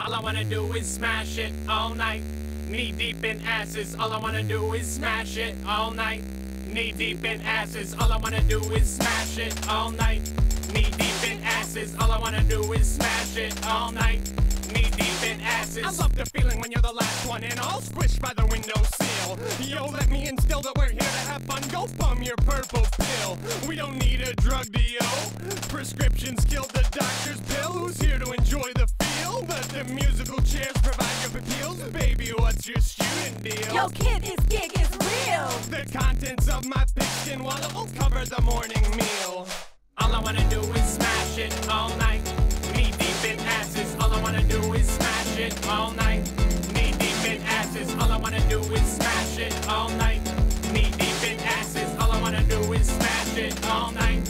All I wanna do is smash it all night. Knee deep in asses. All I wanna do is smash it all night. Knee deep in asses. All I wanna do is smash it all night. Knee deep in asses. All I wanna do is smash it all night. Knee deep in asses. I love the feeling when you're the last one and all squished by the windowsill. Yo, let me instill that we're here to have fun. Go bum your purple pill. We don't need a drug deal. Prescriptions killed the doctor's pill. Who's here to enjoy the field? Let the musical chairs provide your appeals. Baby, what's your student deal? Yo, kid, this gig is real. The contents of my pigskin wallet will cover the morning meal. All I wanna do is smash it all night. Knee deep in asses. All I wanna do is smash it all night. Knee deep in asses. All I wanna do is smash it all night. Knee deep in asses. All I wanna do is smash it all night.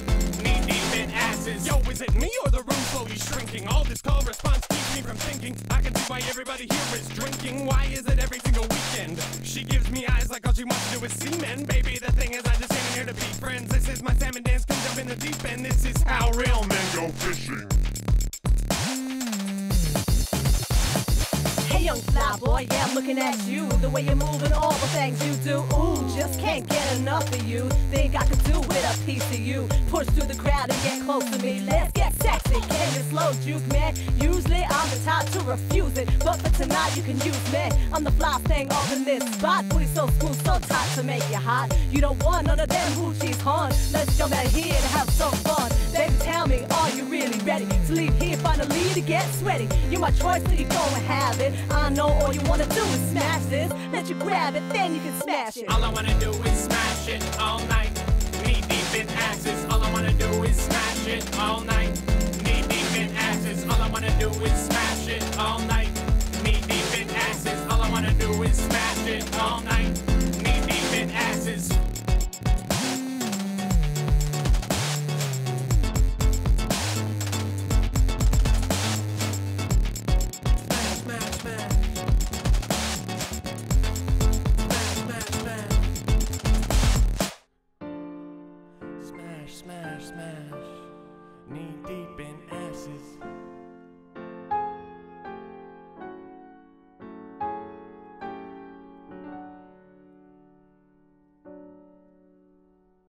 Knee deep in asses. Yo, is it me or the room slowly shrinking? All this call response keeps me from thinking. I can see why everybody here is drinking. Why is it every single weekend? She gives me eyes like all she wants to do is semen. Baby, the thing is I just came here to be friends. This is my salmon dance. Come jump in the deep end. This is how real men go fishing. Hey, young fly boy, yeah, I'm looking at you. The way you're moving, all the things you do. Ooh, just can't get enough of you. Think I could do with a piece of you. Push through the crowd and get close to me. Let's get sexy, can you slow juke, man? Usually I'm the type to refuse it, but for tonight you can use me. I'm the fly thing off in this spot. Booty so smooth, so tight to make you hot. You don't want none of them hoochies, hon. Let's jump out here and have some fun. Baby, tell me, are you really ready to leave here finally to get sweaty? You're my choice, so you go and have it. I know all you wanna do is smash this. Let you grab it, then you can smash it. All I wanna do is smash it all night. Knee deep in asses. All I wanna do is smash it all night. Knee deep in asses. All I wanna do is smash it all night. Knee deep in asses. All I wanna do is smash it all night. Knee deep in asses. Smash, smash, smash, knee deep in asses.